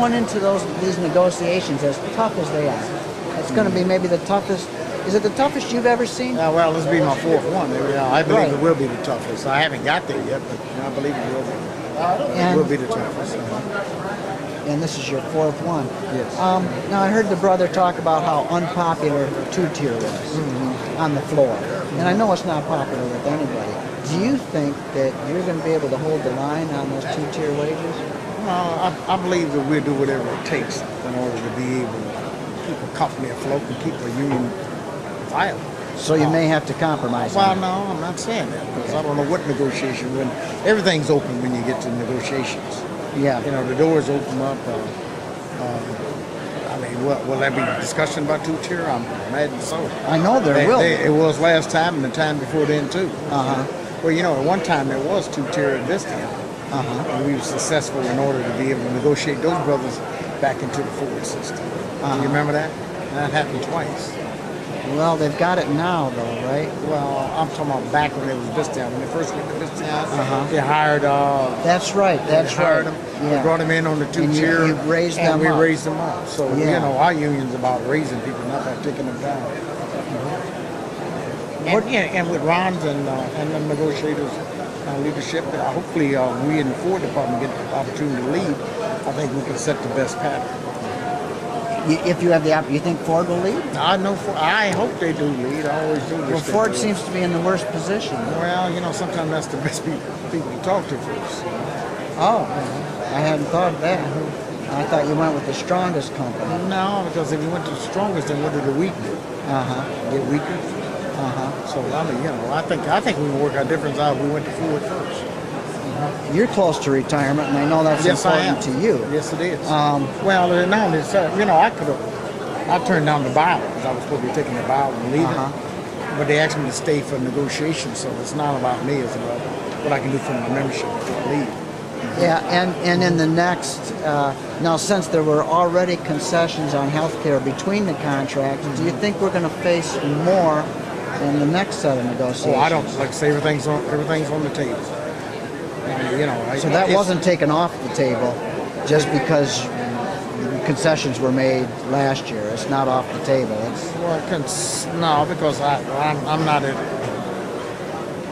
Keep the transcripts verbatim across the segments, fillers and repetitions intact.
Going into those these negotiations, as tough as they are, it's going to be maybe the toughest. Is it the toughest you've ever seen? Uh, well, this will be my fourth one. I believe right. It will be the toughest. I haven't got there yet, but I believe it will be. And it will be the toughest. And this is your fourth one. Yes. Um, now, I heard the brother talk about how unpopular two-tier was mm-hmm. on the floor. Mm-hmm. And I know it's not popular with anybody. Do you think that you're going to be able to hold the line on those two-tier wages? No, I, I believe that we'll do whatever it takes in order to be able to keep a company afloat and keep a union viable. So you um, may have to compromise. Well, no, I'm not saying that, because okay. I don't know what negotiation. When everything's open when you get to negotiations. Yeah. You know, the doors open up. Uh, uh, I mean, will, will there be discussion about two-tier? I'm mad so. I know there they, will. They, it was last time and the time before then, too. Uh-huh. Well, you know, at one time there was two-tier at this time. Uh-huh. And we were successful in order to be able to negotiate those brothers back into the Ford system. Uh-huh. Do you remember that? That happened twice. Well, they've got it now, though, right? Well, I'm talking about back when it was Visteon. When they first went to Visteon, uh-huh. they hired. Uh, that's right. That's they hired right. Them. Yeah. We brought them in on the two-tier. You, you raised and them. And we up. raised them up. So yeah. you know, our union's about raising people, not about taking them down. Mm-hmm. And, yeah, and with Ron's and uh, and the negotiators. Uh, leadership. Uh, hopefully, uh, we in the Ford department get the opportunity to lead. I think we can set the best pattern. You, if you have the opportunity, you think Ford will lead? I know. For, I hope they do lead. I always do. Well, Ford seems to be in the worst position. Though. Well, you know, sometimes that's the best people, people to talk to first. Oh, I hadn't thought of that. I thought you went with the strongest company. No, because if you went to the strongest, then what did the weak do? Uh huh. Get weaker. Uh-huh. So I mean, you know, I think I think we can work our difference out if we went to Ford first. Uh-huh. You're close to retirement, and I know that's yes, important to you. Yes, it is. Um, well, now it's uh, you know, I could have I turned down the buyout because I was supposed to be taking the buyout and leaving, uh-huh. but they asked me to stay for negotiations. So it's not about me; it's about what I can do for my membership if I leave. Mm-hmm. Yeah, and and in the next uh, now, since there were already concessions on health care between the contracts, mm-hmm. do you think we're going to face more? In the next set of negotiations. Oh, I don't like to say everything's on everything's on the table. I mean, you know, so I, that wasn't taken off the table just because concessions were made last year. It's not off the table. It's well, cons no, because I I'm, I'm not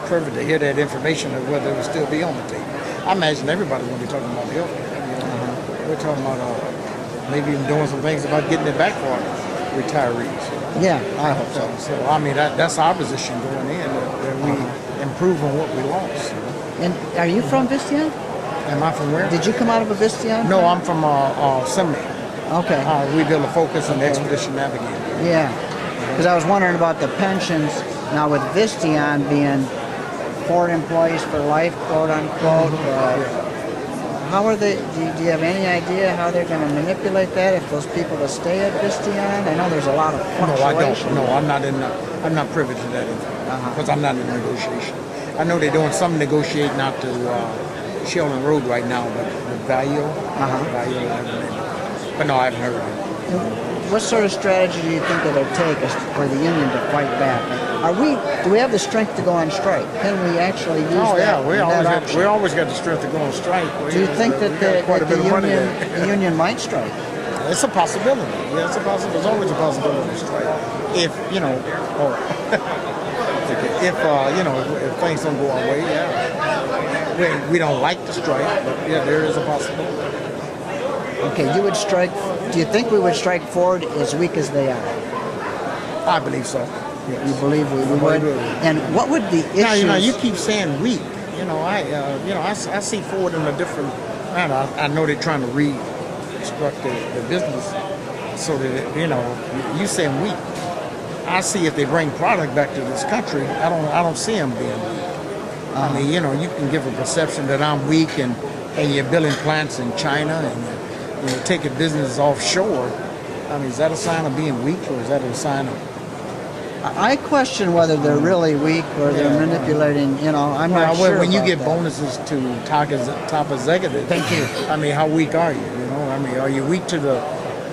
privy to hear that information of whether it will still be on the table. I imagine everybody's going to be talking about the health care. You know, uh-huh. We're talking about uh, maybe even doing some things about getting it back for our retirees. Yeah, I hope so. So, so I mean, that, that's our position going in, that, that we uh-huh. improve on what we lost. And are you from Visteon? Am I from where? Did you come out of a Visteon? No, I'm from uh, uh, Seminole. Okay. Uh, we build a focus on okay. the Expedition Navigator. Yeah, because I was wondering about the pensions. Now, with Visteon being Ford employees for life, quote unquote, mm-hmm. uh, yeah. how are they, do you, do you have any idea how they're going to manipulate that if those people will stay at Visteon? I know there's a lot of No, I don't. No, I'm not in. The, I'm not privy to that because uh-huh. I'm not in negotiation. I know they're doing some negotiating out to uh, Sheldon Road right now, but the value, uh-huh. value, I haven't. But no, I haven't heard of it. And what sort of strategy do you think it'll take for the union to fight back? Are we? Do we have the strength to go on strike? Can we actually use oh, that? Oh yeah, we always got, we always got the strength to go on strike. We do you think the, that, the, that the, union, the union might strike? It's a possibility. Yeah, it's a possibility. There's always a possibility of strike. If you know, or if uh, you know, if, if things don't go our way, yeah. We, we don't like to strike, but yeah, there is a possibility. Okay, you would strike. Do you think we would strike Ford as weak as they are? I believe so. Yes. You believe we, we would? And what would the issue? Now you know, you keep saying weak. You know, I uh, you know, I, I see Ford in a different. I know, I, I know they're trying to read. Construct the, the business so that it, you know you say weak. I see if they bring product back to this country, I don't I don't see them being weak. Uh-huh. I mean, you know, you can give a perception that I'm weak and and you're building plants in China and you're, you're taking business offshore. I mean, is that a sign of being weak or is that a sign of? I question whether they're really weak or they're yeah, manipulating, you know, I'm well, not well, sure when you give that. Bonuses to top, top executives, thank you. I mean, how weak are you, you know? I mean, are you weak to the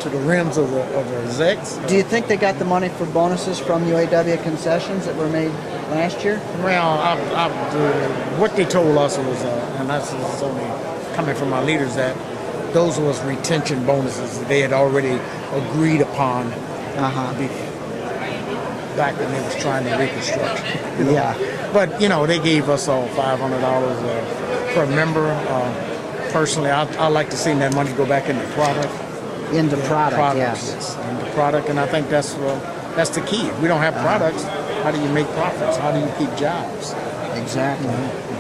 to the rims of the, of the execs? Do you think they got the money for bonuses from U A W concessions that were made last year? Well, I, I, the, what they told us was, uh, and that's only coming from our leaders, that those was retention bonuses that they had already agreed upon uh-huh. back when they was trying to reconstruct. You know? Yeah. But, you know, they gave us all five hundred dollars uh, per member. Uh, personally, I, I like to see that money go back into product. Into yeah, product, product, yes. Into product, and I think that's, uh, that's the key. If we don't have uh-huh. products, how do you make profits? How do you keep jobs? Exactly. Mm-hmm.